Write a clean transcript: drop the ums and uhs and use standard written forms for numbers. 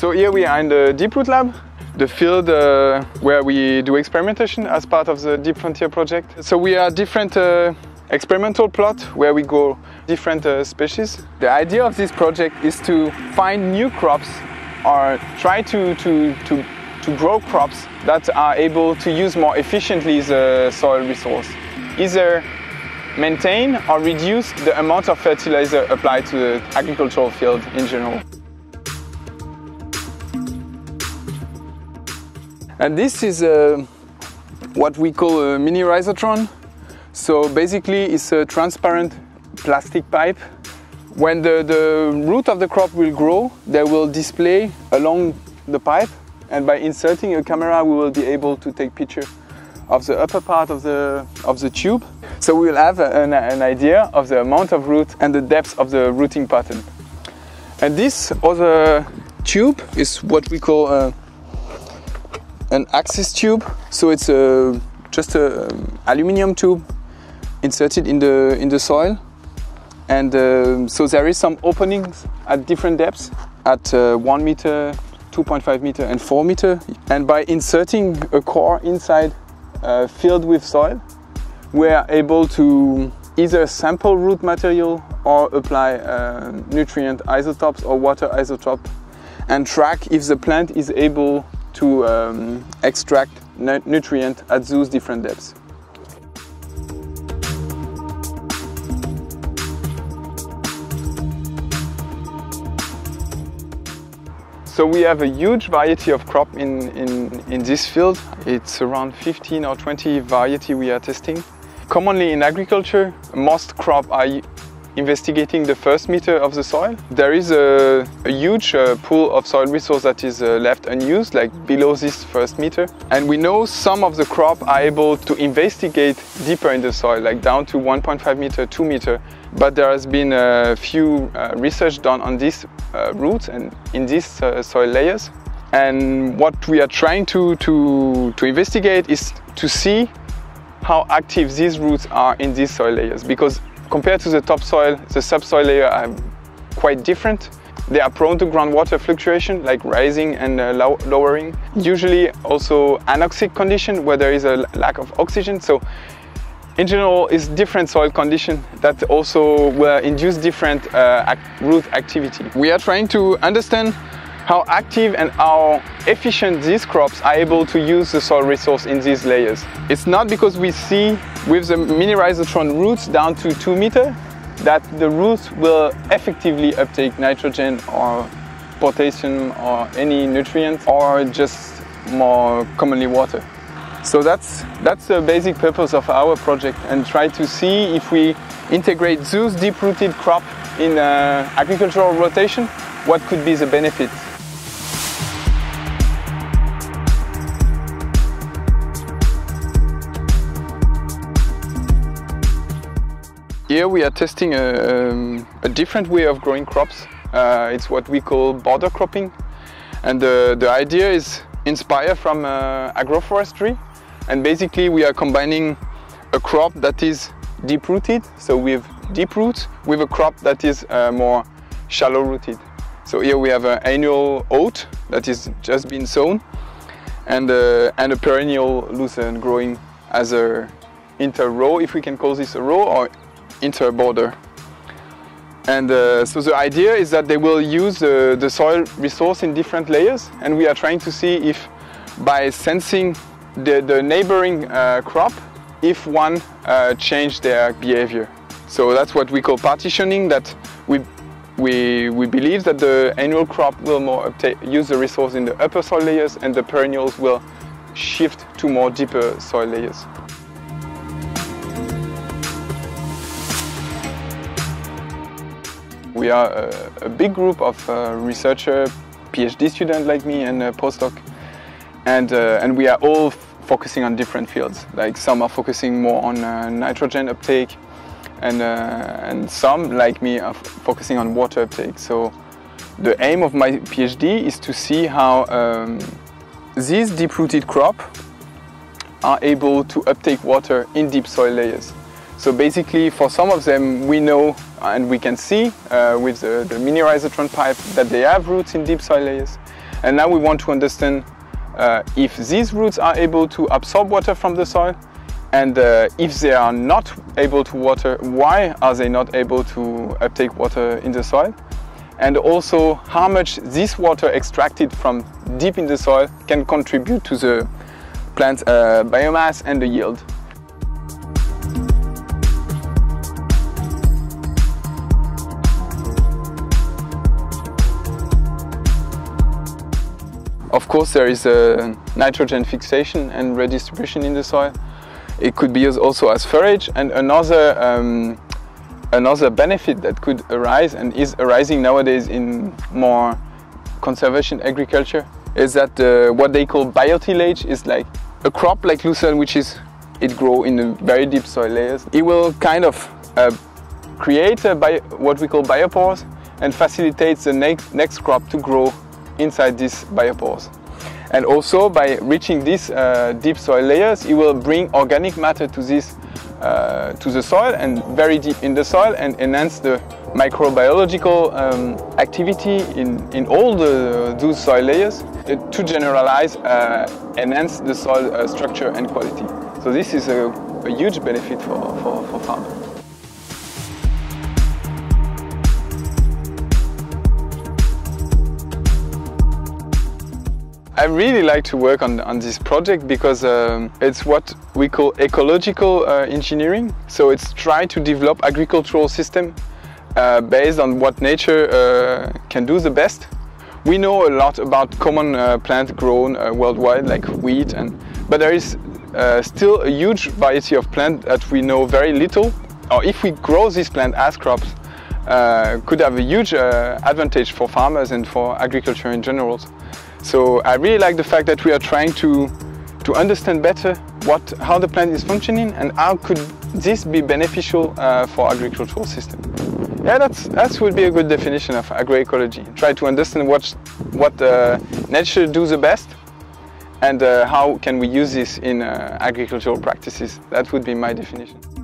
So here we are in the Deep Root Lab, the field where we do experimentation as part of the Deep Frontier project. So we are different experimental plot where we grow different species. The idea of this project is to find new crops or try to grow crops that are able to use more efficiently the soil resource. Either maintain or reduce the amount of fertilizer applied to the agricultural field in general. And this is what we call a mini rhizotron. So basically it's a transparent plastic pipe. When the root of the crop will grow, they will display along the pipe, and by inserting a camera we will be able to take picture of the upper part of the tube. So we will have an idea of the amount of root and the depth of the rooting pattern. And this other tube is what we call an axis tube. So it's just an aluminium tube inserted in the soil, and so there is some openings at different depths, at 1 meter, 2.5 meter and 4 meter, and by inserting a core inside filled with soil, we are able to either sample root material or apply nutrient isotopes or water isotope, and track if the plant is able to extract nutrient at those different depths. So we have a huge variety of crop in this field. It's around 15 or 20 variety we are testing. Commonly in agriculture, most crops are investigating the first meter of the soil. There is a huge pool of soil resource that is left unused, like below this first meter. And we know some of the crop are able to investigate deeper in the soil, like down to 1.5 meter, 2 meter. But there has been a few research done on these roots and in these soil layers. And what we are trying to investigate is to see how active these roots are in these soil layers, because compared to the topsoil, the subsoil layer are quite different. They are prone to groundwater fluctuation, like rising and lowering. Usually also anoxic condition, where there is a lack of oxygen. So in general, it's different soil condition that also will induce different root activity. We are trying to understand how active and how efficient these crops are able to use the soil resource in these layers. It's not because we see with the mini rhizotron roots down to 2 meters that the roots will effectively uptake nitrogen or potassium or any nutrient, or just more commonly water. So that's the basic purpose of our project, and try to see if we integrate those deep-rooted crop in agricultural rotation, what could be the benefits. Here we are testing a different way of growing crops. It's what we call border cropping, and the idea is inspired from agroforestry, and basically we are combining a crop that is deep-rooted, so with deep roots, with a crop that is more shallow-rooted. So here we have an annual oat that is just been sown, and a perennial lucerne growing as a inter-row, if we can call this a row, or inter-border. And so the idea is that they will use the soil resource in different layers, and we are trying to see if by sensing the neighboring crop, if one changed their behavior. So that's what we call partitioning, that we believe that the annual crop will more use the resource in the upper soil layers, and the perennials will shift to more deeper soil layers. We are a big group of researchers, PhD students like me and postdoc, and we are all focusing on different fields. Like some are focusing more on nitrogen uptake, and some like me are focusing on water uptake. So the aim of my PhD is to see how these deep-rooted crop are able to uptake water in deep soil layers. So basically, for some of them, we know and we can see with the mini rhizotron pipe that they have roots in deep soil layers. And now we want to understand if these roots are able to absorb water from the soil, and if they are not able to water, why are they not able to uptake water in the soil? And also how much this water extracted from deep in the soil can contribute to the plant's biomass and the yield. Of course, there is a nitrogen fixation and redistribution in the soil. It could be used also as forage, and another benefit that could arise and is arising nowadays in more conservation agriculture is that what they call biotillage is like a crop like lucerne, which is it grows in the very deep soil layers. It will kind of create a what we call biopores and facilitates the next crop to grow inside these biopores. And also by reaching these deep soil layers, it will bring organic matter to the soil and very deep in the soil, and enhance the microbiological activity in all those soil layers to generalize, enhance the soil structure and quality. So this is a huge benefit for farmers. I really like to work on this project because it's what we call ecological engineering. So it's try to develop agricultural system based on what nature can do the best. We know a lot about common plant grown worldwide, like wheat, but there is still a huge variety of plants that we know very little. Or if we grow these plants as crops, could have a huge advantage for farmers and for agriculture in general. So I really like the fact that we are trying to understand better how the plant is functioning and how could this be beneficial for agricultural system. Yeah, that would be a good definition of agroecology. Try to understand what nature do the best and how can we use this in agricultural practices. That would be my definition.